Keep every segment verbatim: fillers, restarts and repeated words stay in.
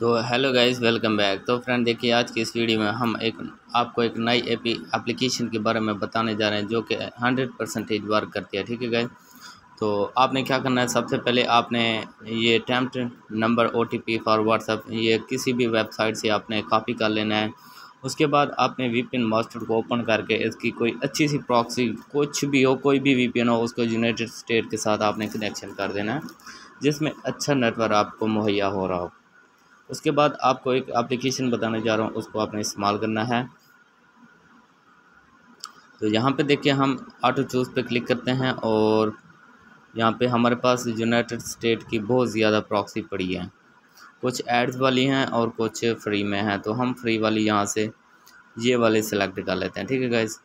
तो hello guys, welcome back. तो friend देखिए, आज की इस वीडियो में हम एक आपको एक नई एपी एप्लीकेशन के बारे में बताने जा रहे हैं जो कि हंड्रेड परसेंटेज वर्क करती है। ठीक है गाइस, तो आपने क्या करना है, सबसे पहले आपने ये temp number OTP for WhatsApp ये किसी भी वेबसाइट से आपने कॉपी कर लेना है। उसके बाद आपने वीपीएन मास्टर को ओपन करके इसकी कोई अच्छी सी प्रॉक्सी कुछ भी हो, कोई भी वीपीएन हो, उसको यूनाइटेड स्टेट के साथ आपने कनेक्शन कर देना है जिसमें अच्छा नेटवर्क आपको मुहैया हो रहा हो। उसके बाद आपको एक एप्लीकेशन बताने जा रहा हूँ, उसको आपने इस्तेमाल करना है। तो यहाँ पे देखिए, हम ऑटो चूज़ पे क्लिक करते हैं और यहाँ पे हमारे पास यूनाइटेड स्टेट की बहुत ज़्यादा प्रॉक्सी पड़ी है। कुछ एड्स वाली हैं और कुछ फ्री में हैं, तो हम फ्री वाली यहाँ से ये वाले सेलेक्ट कर लेते हैं। ठीक है गाइस,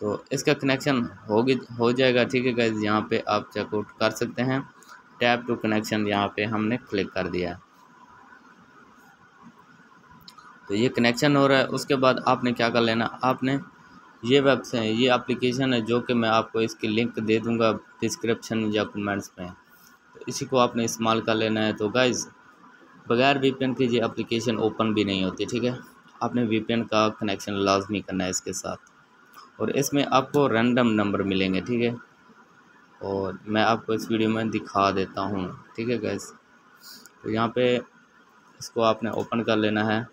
तो इसका कनेक्शन होगी हो जाएगा। ठीक है गाइस, यहाँ पे आप चेकआउट कर सकते हैं, टैप टू कनेक्शन यहाँ पे हमने क्लिक कर दिया है। तो ये कनेक्शन हो रहा है। उसके बाद आपने क्या कर लेना, आपने ये वेबसाइट है, ये एप्लीकेशन है जो कि मैं आपको इसकी लिंक दे दूँगा डिस्क्रिप्शन या कमेंट्स में, तो इसी को आपने इस्तेमाल कर लेना है। तो गाइज़ बगैर वीपीएन के ये एप्लीकेशन ओपन भी नहीं होती। ठीक है, आपने वीपीएन का कनेक्शन लाजमी करना है इसके साथ, और इसमें आपको रैंडम नंबर मिलेंगे। ठीक है, और मैं आपको इस वीडियो में दिखा देता हूँ। ठीक है गाइज़, तो यहाँ पे इसको आपने ओपन कर लेना है।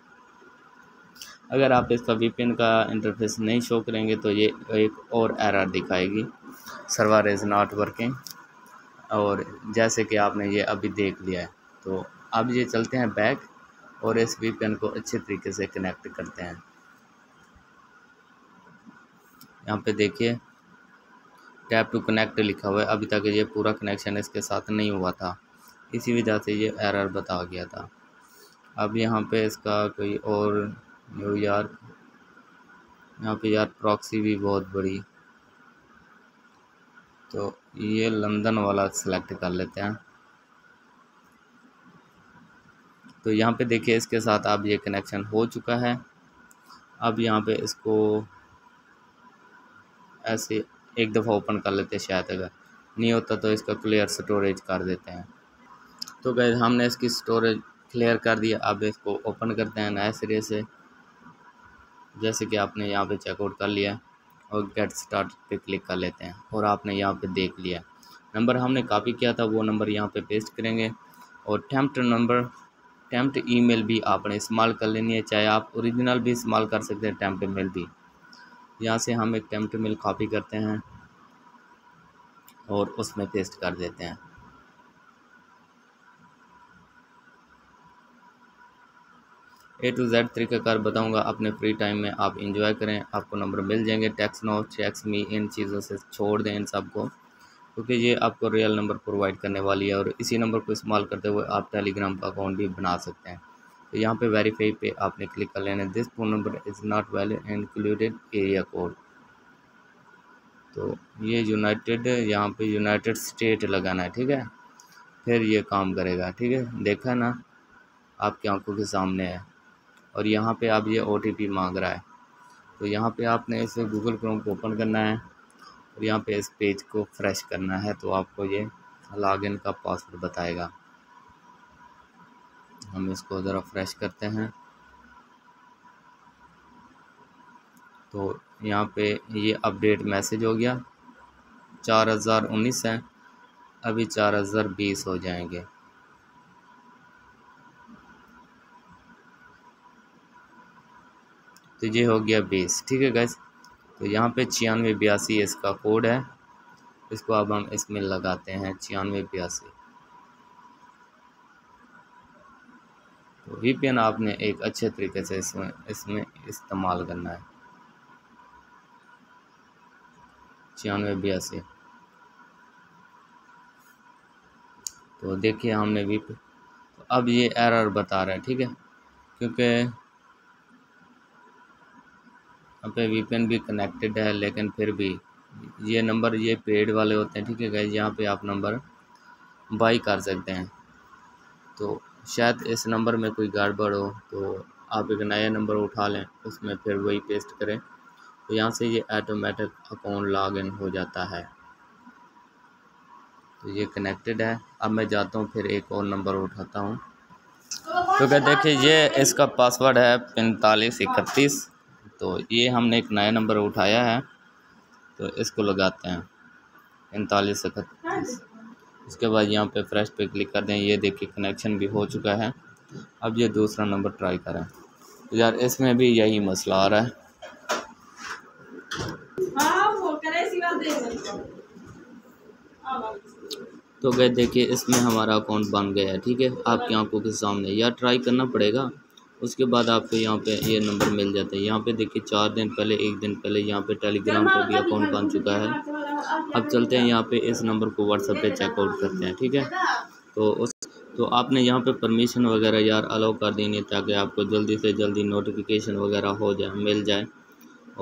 अगर आप इसका वीपीएन का इंटरफेस नहीं शो करेंगे तो ये एक और एरर दिखाएगी, सर्वर इज़ नॉट वर्किंग, और जैसे कि आपने ये अभी देख लिया है। तो अब ये चलते हैं बैक और इस वीपीएन को अच्छे तरीके से कनेक्ट करते हैं। यहाँ पे देखिए टैप टू कनेक्ट लिखा हुआ है, अभी तक ये पूरा कनेक्शन इसके साथ नहीं हुआ था, इसी वजह से ये एरर बता गया था। अब यहाँ पे इसका कोई और न्यूयॉर्क, यहाँ पे यार प्रॉक्सी भी बहुत बड़ी, तो ये लंदन वाला सेलेक्ट कर लेते हैं। तो यहाँ पे देखिए इसके साथ अब ये कनेक्शन हो चुका है। अब यहाँ पे इसको ऐसे एक दफ़ा ओपन कर लेते हैं, शायद अगर नहीं होता तो इसका क्लियर स्टोरेज कर देते हैं। तो गाइस हमने इसकी स्टोरेज क्लियर कर दिया। अब इसको ओपन करते हैं नए सिरे से, जैसे कि आपने यहाँ पे चेकआउट कर लिया और गेट स्टार्ट पे क्लिक कर लेते हैं। और आपने यहाँ पे देख लिया नंबर हमने कॉपी किया था, वो नंबर यहाँ पे पेस्ट करेंगे। और टेम्प्ट नंबर टेम्प्ट ईमेल भी आपने इस्तेमाल कर लेनी है, चाहे आप ओरिजिनल भी इस्तेमाल कर सकते हैं टेम्प्ट मेल भी। यहाँ से हम एक टेम्प्ट मेल कॉपी करते हैं और उसमें पेस्ट कर देते हैं। ए टू जेड तरीक़ाकार बताऊंगा, अपने फ्री टाइम में आप एंजॉय करें, आपको नंबर मिल जाएंगे। टैक्स नो टैक्स मी, इन चीज़ों से छोड़ दें इन सब को, क्योंकि ये आपको रियल नंबर प्रोवाइड करने वाली है। और इसी नंबर को इस्तेमाल करते हुए आप टेलीग्राम का अकाउंट भी बना सकते हैं। तो यहाँ पे वेरीफाई पे आपने क्लिक कर लेना है। This phone number is not valid included area code, तो ये यूनाइटेड यहाँ पे यूनाइटेड स्टेट लगाना है। ठीक है, फिर ये काम करेगा। ठीक है, देखा ना, आपकी आंखों के सामने है। और यहाँ पे आप ये ओटीपी मांग रहा है, तो यहाँ पे आपने इसे गूगल क्रोम को ओपन करना है और यहाँ पे इस पेज को फ्रेश करना है। तो आपको ये लॉगिन का पासवर्ड बताएगा, हम इसको ज़रा फ्रेश करते हैं। तो यहाँ पे ये अपडेट मैसेज हो गया, चार हज़ार उन्नीस है, अभी चार हज़ार बीस हो जाएंगे। तो ये हो गया बीस। ठीक है गाइस, तो यहाँ पे छियानवे बयासी इसका कोड है, इसको अब हम इसमें लगाते हैं, छियानवे बयासी। तो वीपीएन आपने एक अच्छे तरीके से इसमें इसमें इस्तेमाल करना है। छियानवे बयासी, तो देखिए हमने वीपीएन, तो अब ये एरर बता रहा है। ठीक है, क्योंकि यहाँ पे वीपीएन भी कनेक्टेड है, लेकिन फिर भी ये नंबर ये पेड वाले होते हैं। ठीक है गाइस, यहाँ पे आप नंबर बाई कर सकते हैं। तो शायद इस नंबर में कोई गड़बड़ हो, तो आप एक नया नंबर उठा लें, उसमें फिर वही पेस्ट करें। तो यहाँ से ये ऑटोमेटिक अकाउंट लॉगिन हो जाता है। तो ये कनेक्टेड है। अब मैं जाता हूँ, फिर एक और नंबर उठाता हूँ। तो क्या देखिए ये इसका पासवर्ड है पैंतालीस इकतीस। तो ये हमने एक नया नंबर उठाया है तो इसको लगाते हैं पैंतालीस इकतीस। उसके बाद यहाँ पे फ्रेश पे क्लिक कर दें। ये देखिए कनेक्शन भी हो चुका है। अब ये दूसरा नंबर ट्राई करें। तो यार इसमें भी यही मसला आ रहा है। तो गए देखिए इसमें हमारा अकाउंट बन गया है। ठीक है, आपकी आंखों के सामने यार ट्राई करना पड़ेगा। उसके बाद आपको यहाँ पे ये नंबर मिल जाता है। यहाँ पे देखिए चार दिन पहले एक दिन पहले यहाँ पे टेलीग्राम पर भी अकाउंट बन चुका है। अब चलते हैं यहाँ पे इस नंबर को व्हाट्सएप पे चेकआउट करते हैं। ठीक है, तो उस तो आपने यहाँ पे परमिशन वगैरह यार अलाउ कर देनी ताकि आपको जल्दी से जल्दी नोटिफिकेशन वगैरह हो जाए मिल जाए।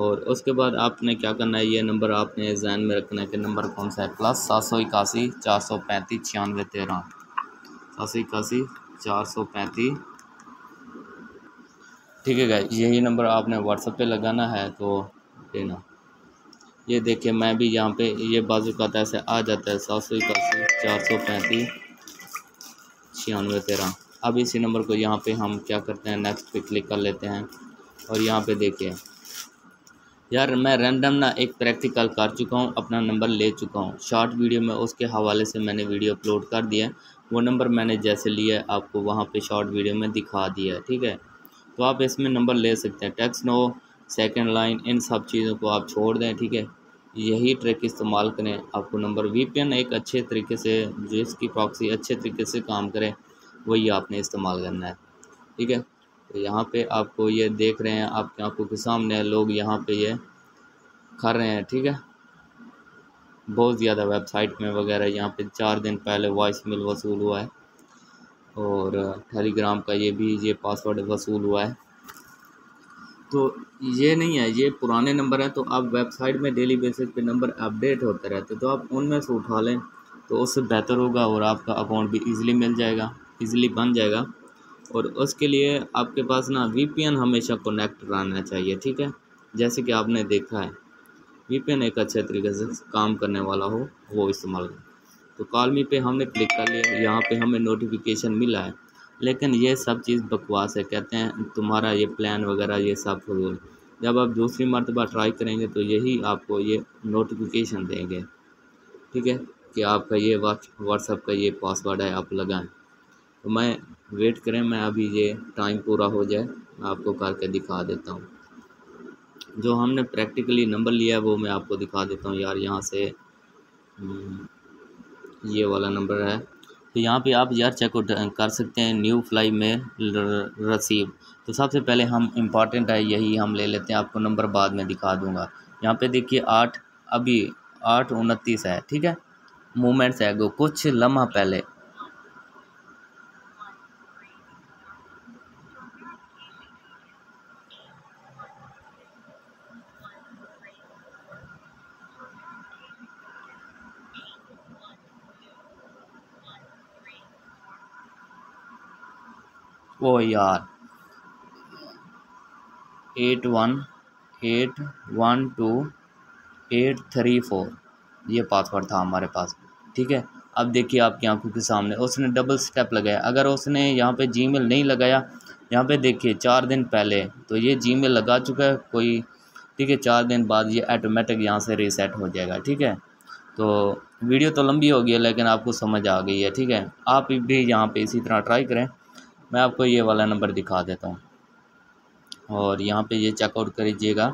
और उसके बाद आपने क्या करना है, ये नंबर आपने जहन में रखना है कि नंबर कौन सा है। प्लस सात सौ इक्यासी चार सौ पैंतीस छियानवे तेरह सात सौ इक्यासी चार सौ पैंतीस। ठीक है गाइस, यही नंबर आपने व्हाट्सएप पे लगाना है। तो लेना ये देखिए मैं भी यहाँ पे ये बाजू का ऐसे आ जाता है सात सौ इक्यासी चार सौ पैंतीस छियानवे तेरह। अब इसी नंबर को यहाँ पे हम क्या करते हैं, नेक्स्ट पे क्लिक कर लेते हैं। और यहाँ पे देखिए यार मैं रैंडम ना एक प्रैक्टिकल कर चुका हूँ, अपना नंबर ले चुका हूँ शॉर्ट वीडियो में। उसके हवाले से मैंने वीडियो अपलोड कर दिया। वो नंबर मैंने जैसे लिया है आपको वहाँ पे शॉर्ट वीडियो में दिखा दिया है। ठीक है, तो आप इसमें नंबर ले सकते हैं। टेक्स्ट नो सेकंड लाइन इन सब चीज़ों को आप छोड़ दें। ठीक है, यही ट्रिक इस्तेमाल करें आपको नंबर। वीपीएन एक अच्छे तरीके से जो इसकी प्रॉक्सी अच्छे तरीके से काम करे वही आपने इस्तेमाल करना है। ठीक है, तो यहाँ पे आपको ये देख रहे हैं आपकी आंखों के सामने लोग यहाँ पे ये खा रहे हैं। ठीक है, बहुत ज़्यादा वेबसाइट में वगैरह यहाँ पे चार दिन पहले वॉइस मेल वसूल हुआ है और टेलीग्राम का ये भी ये पासवर्ड वसूल हुआ है। तो ये नहीं है, ये पुराने नंबर हैं। तो आप वेबसाइट में डेली बेसिस पे नंबर अपडेट होते रहते तो आप उनमें से उठा लें तो उससे बेहतर होगा और आपका अकाउंट भी ईज़िली मिल जाएगा, ईज़िली बन जाएगा। और उसके लिए आपके पास ना वीपीएन हमेशा कनेक्ट रहना चाहिए। ठीक है, जैसे कि आपने देखा है वीपीएन एक अच्छे तरीके से काम करने वाला हो वो इस्तेमाल करें। तो कॉल मी पे हमने क्लिक कर लिया, यहाँ पे हमें नोटिफिकेशन मिला है। लेकिन ये सब चीज़ बकवास है, कहते हैं तुम्हारा ये प्लान वगैरह ये सब फजूल। जब आप दूसरी मरतबा ट्राई करेंगे तो यही आपको ये नोटिफिकेशन देंगे। ठीक है, कि आपका ये व्हाट्सएप का ये पासवर्ड है, आप लगाएँ। तो मैं वेट करें, मैं अभी ये टाइम पूरा हो जाए मैं आपको करके दिखा देता हूँ। जो हमने प्रैक्टिकली नंबर लिया है वो मैं आपको दिखा देता हूँ। यार यहाँ से ये वाला नंबर है तो यहाँ पे आप यार चेक कर सकते हैं न्यू फ्लाई में रसीव। तो सबसे पहले हम इम्पॉर्टेंट है यही हम ले लेते हैं, आपको नंबर बाद में दिखा दूँगा। यहाँ पे देखिए आठ अभी आठ उनतीस है। ठीक है, मोमेंट्स है गो कुछ लम्हा पहले। ओ यार eight one eight one two eight three four ये पासवर्ड था हमारे पास। ठीक है, अब देखिए आपकी आंखों के सामने उसने डबल स्टेप लगाया। अगर उसने यहाँ पे जीमेल नहीं लगाया, यहाँ पे देखिए चार दिन पहले तो ये जीमेल लगा चुका है कोई। ठीक है, चार दिन बाद ये ऑटोमेटिक यहाँ से रीसेट हो जाएगा। ठीक है, तो वीडियो तो लंबी हो गई है लेकिन आपको समझ आ गई है। ठीक है, आप भी यहाँ पे इसी तरह ट्राई करें। मैं आपको ये वाला नंबर दिखा देता हूँ और यहाँ पे ये चेकआउट करिएगा।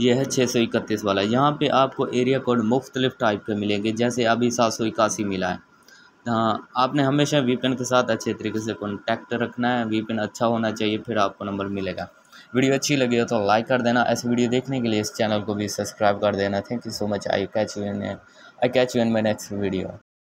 ये है छः सौ इकतीस वाला। यहाँ पे आपको एरिया कोड मुख्तलिफ टाइप के मिलेंगे, जैसे अभी सात सौ इक्यासी मिला है। हाँ, आपने हमेशा वीपीएन के साथ अच्छे तरीके से कॉन्टैक्ट रखना है, वीपीएन अच्छा होना चाहिए, फिर आपको नंबर मिलेगा। वीडियो अच्छी लगी हो तो लाइक कर देना। ऐसी वीडियो देखने के लिए इस चैनल को भी सब्सक्राइब कर देना। Thank you so much. I catch you in I catch you in my next video.